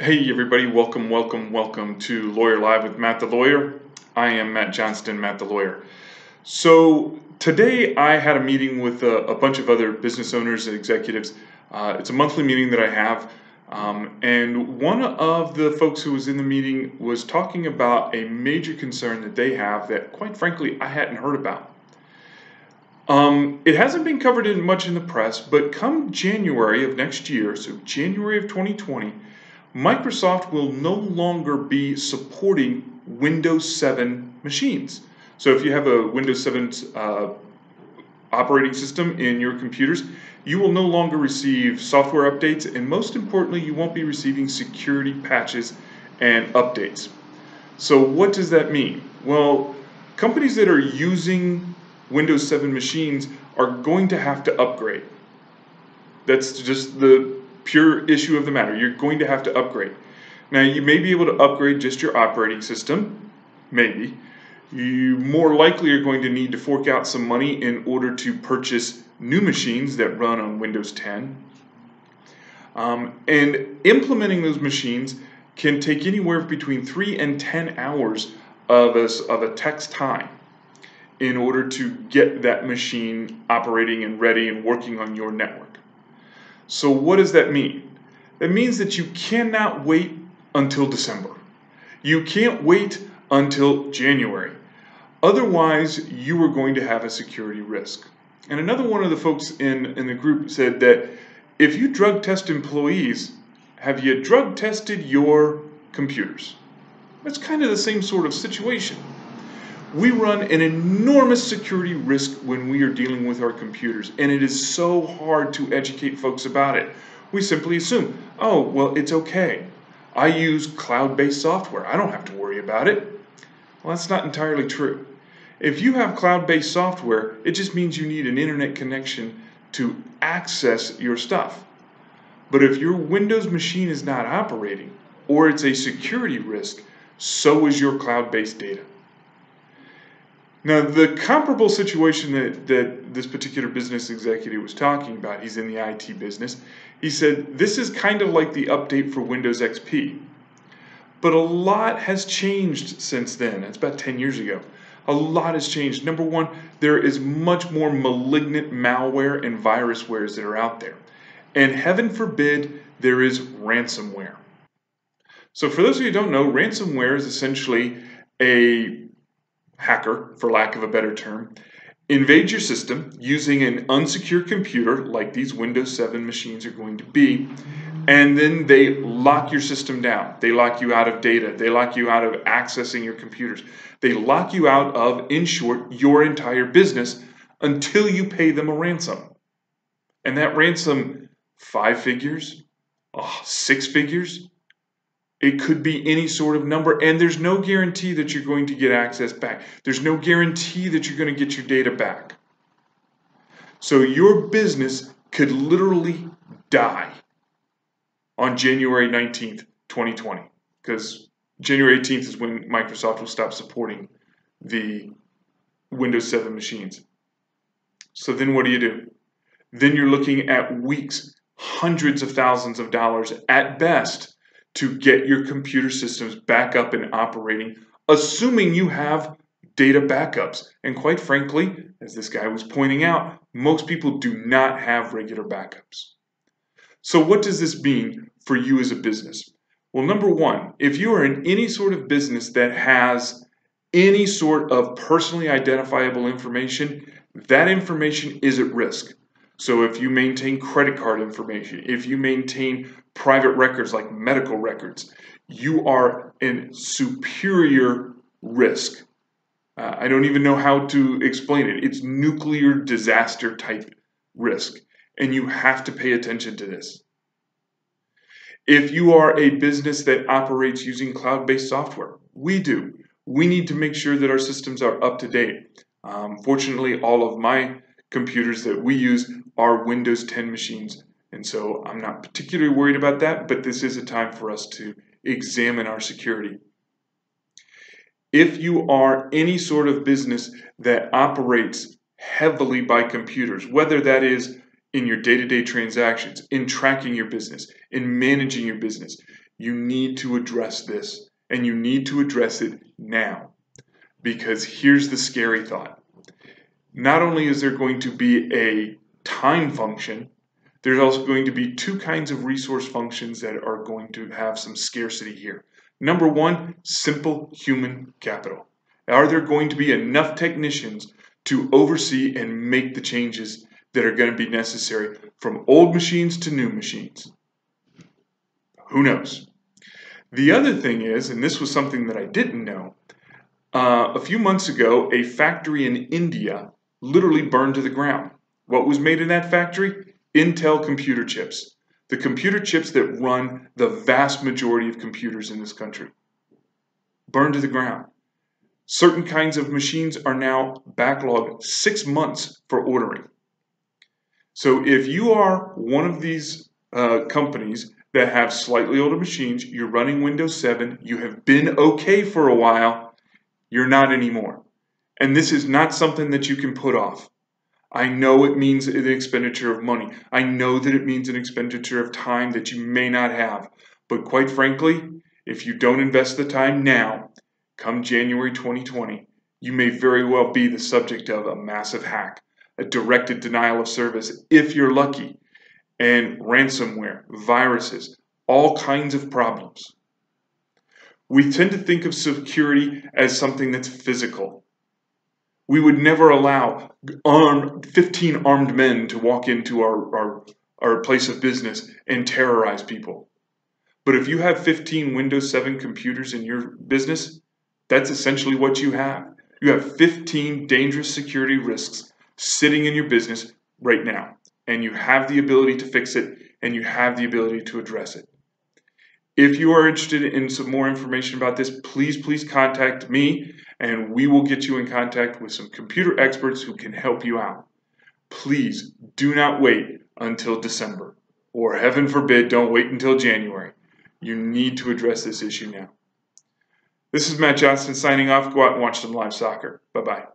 Hey everybody, welcome to Lawyer Live with Matt the Lawyer. I am Matt Johnston, Matt the Lawyer. So today I had a meeting with a bunch of other business owners and executives. It's a monthly meeting that I have, and one of the folks who was in the meeting was talking about a major concern that they have that, quite frankly, I hadn't heard about. It hasn't been covered much in the press, but come January of next year, so January of 2020, Microsoft will no longer be supporting Windows 7 machines. So if you have a Windows 7 operating system in your computers, you will no longer receive software updates, and most importantly, you won't be receiving security patches and updates. So what does that mean? Well, companies that are using Windows 7 machines are going to have to upgrade. That's just the pure issue of the matter. You're going to have to upgrade. Now, you may be able to upgrade just your operating system, maybe. You more likely are going to need to fork out some money in order to purchase new machines that run on Windows 10. And implementing those machines can take anywhere between 3 and 10 hours of a tech's time in order to get that machine operating and ready and working on your network. So what does that mean? That means that you cannot wait until December. You can't wait until January. Otherwise, you are going to have a security risk. And another one of the folks in the group said that if you drug test employees, have you drug tested your computers? That's kind of the same sort of situation. We run an enormous security risk when we are dealing with our computers, and it is so hard to educate folks about it. We simply assume, oh, well, it's okay. I use cloud-based software. I don't have to worry about it. Well, that's not entirely true. If you have cloud-based software, it just means you need an internet connection to access your stuff. But if your Windows machine is not operating, or it's a security risk, so is your cloud-based data. Now, the comparable situation that this particular business executive was talking about, he's in the IT business, he said, this is kind of like the update for Windows XP. But a lot has changed since then. It's about 10 years ago. A lot has changed. Number one, there is much more malignant malware and viruswares that are out there. And heaven forbid, there is ransomware. So for those of you who don't know, ransomware is essentially a hacker, for lack of a better term, invade your system using an unsecured computer like these Windows 7 machines are going to be, and then they lock your system down. They lock you out of data. They lock you out of accessing your computers. They lock you out of, in short, your entire business until you pay them a ransom. And that ransom, 5 figures, 6 figures, it could be any sort of number, and there's no guarantee that you're going to get access back. There's no guarantee that you're going to get your data back. So your business could literally die on January 19th, 2020, because January 18th is when Microsoft will stop supporting the Windows 7 machines. So then what do? Then you're looking at weeks, hundreds of thousands of dollars at best, to get your computer systems back up and operating, assuming you have data backups. And quite frankly, as this guy was pointing out, most people do not have regular backups. So what does this mean for you as a business? Well, number one, if you are in any sort of business that has any sort of personally identifiable information, that information is at risk. So if you maintain credit card information, if you maintain private records like medical records, you are in superior risk. I don't even know how to explain it. It's nuclear disaster type risk, and you have to pay attention to this. If you are a business that operates using cloud-based software, we do. We need to make sure that our systems are up to date. Fortunately, all of my computers that we use are Windows 10 machines, and so I'm not particularly worried about that, but this is a time for us to examine our security. If you are any sort of business that operates heavily by computers, whether that is in your day-to-day transactions, in tracking your business, in managing your business, You need to address this, and you need to address it now, because here's the scary thought. Not only is there going to be a time function, there's also going to be two kinds of resource functions that are going to have some scarcity here. Number one, simple human capital. Are there going to be enough technicians to oversee and make the changes that are going to be necessary from old machines to new machines? Who knows? The other thing is, and this was something that I didn't know, a few months ago, a factory in India literally burned to the ground. What was made in that factory? Intel computer chips. The computer chips that run the vast majority of computers in this country. Burned to the ground. Certain kinds of machines are now backlogged 6 months for ordering. So if you are one of these companies that have slightly older machines, you're running Windows 7, you have been okay for a while, you're not anymore. And this is not something that you can put off. I know it means an expenditure of money. I know that it means an expenditure of time that you may not have. But quite frankly, if you don't invest the time now, come January 2020, you may very well be the subject of a massive hack, a directed denial of service, if you're lucky, and ransomware, viruses, all kinds of problems. We tend to think of security as something that's physical. We would never allow 15 armed men to walk into our place of business and terrorize people. But if you have 15 Windows 7 computers in your business, that's essentially what you have. You have 15 dangerous security risks sitting in your business right now, and you have the ability to fix it, and you have the ability to address it. If you are interested in some more information about this, please contact me, and we will get you in contact with some computer experts who can help you out. Please do not wait until December, or heaven forbid, don't wait until January. You need to address this issue now. This is Matt Johnston signing off. Go out and watch some live soccer. Bye-bye.